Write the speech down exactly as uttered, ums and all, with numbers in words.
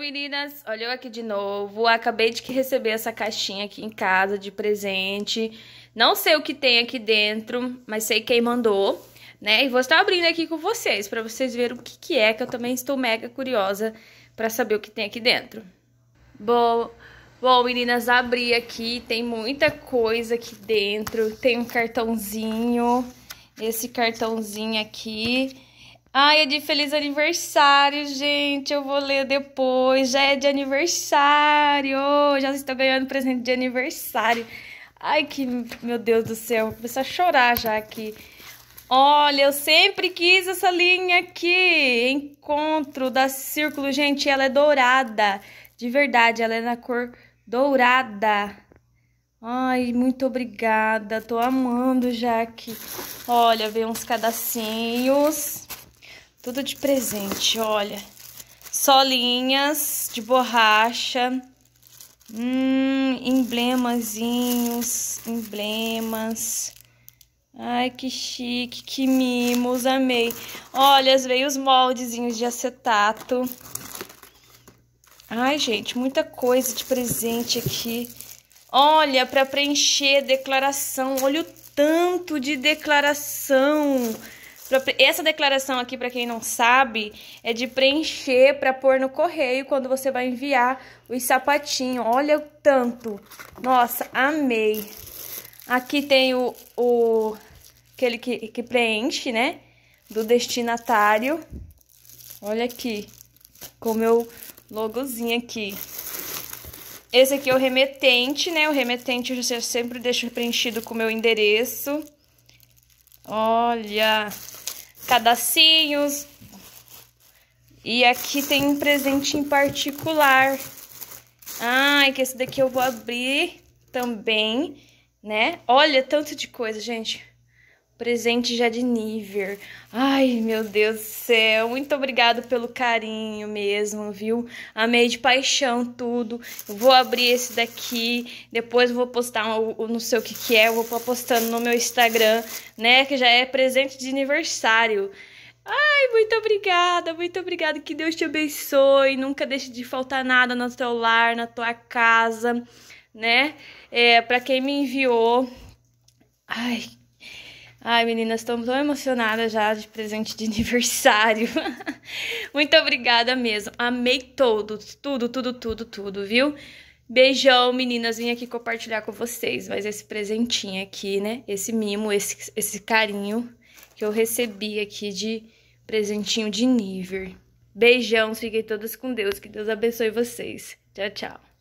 Meninas, olha eu aqui de novo. Acabei de receber essa caixinha aqui em casa de presente. Não sei o que tem aqui dentro, mas sei quem mandou, né? E vou estar abrindo aqui com vocês, pra vocês verem o que que é, que eu também estou mega curiosa pra saber o que tem aqui dentro. Bom, bom meninas, abri aqui, tem muita coisa aqui dentro. Tem um cartãozinho, esse cartãozinho aqui. Ai, é de feliz aniversário, gente, eu vou ler depois, já é de aniversário, já estou ganhando presente de aniversário. Ai, que, meu Deus do céu, vou começar a chorar já aqui. Olha, eu sempre quis essa linha aqui, Encontro da Círculo, gente, ela é dourada, de verdade, ela é na cor dourada. Ai, muito obrigada, tô amando já aqui. Olha, vem uns pedacinhos. Tudo de presente, olha. Solinhas de borracha. Hum, emblemazinhos, emblemas. Ai, que chique, que mimos, amei. Olha, veio os moldezinhos de acetato. Ai, gente, muita coisa de presente aqui. Olha, para preencher declaração. Olha o tanto de declaração. Essa declaração aqui, para quem não sabe, é de preencher para pôr no correio quando você vai enviar os sapatinhos. Olha o tanto. Nossa, amei. Aqui tem o, o aquele que, que preenche, né? Do destinatário. Olha aqui, com o meu logozinho aqui. Esse aqui é o remetente, né? O remetente eu sempre deixo preenchido com o meu endereço. Olha, cadacinhos. E aqui tem um presente em particular. Ai, que esse daqui eu vou abrir também, né? Olha, tanto de coisa, gente. Presente já de nível. Ai, meu Deus do céu. Muito obrigado pelo carinho mesmo, viu? Amei de paixão tudo. Eu vou abrir esse daqui. Depois eu vou postar, um, um, não sei o que que é. Eu vou postando no meu Instagram, né? Que já é presente de aniversário. Ai, muito obrigada, muito obrigada. Que Deus te abençoe. Nunca deixe de faltar nada no teu lar, na tua casa, né? É, pra quem me enviou. Ai, Ai, meninas, estou tão emocionada já de presente de aniversário. Muito obrigada mesmo. Amei todo, tudo, tudo, tudo, tudo, viu? Beijão, meninas. Vim aqui compartilhar com vocês. Mas esse presentinho aqui, né? Esse mimo, esse, esse carinho que eu recebi aqui de presentinho de nível. Beijão, fiquem todas com Deus. Que Deus abençoe vocês. Tchau, tchau.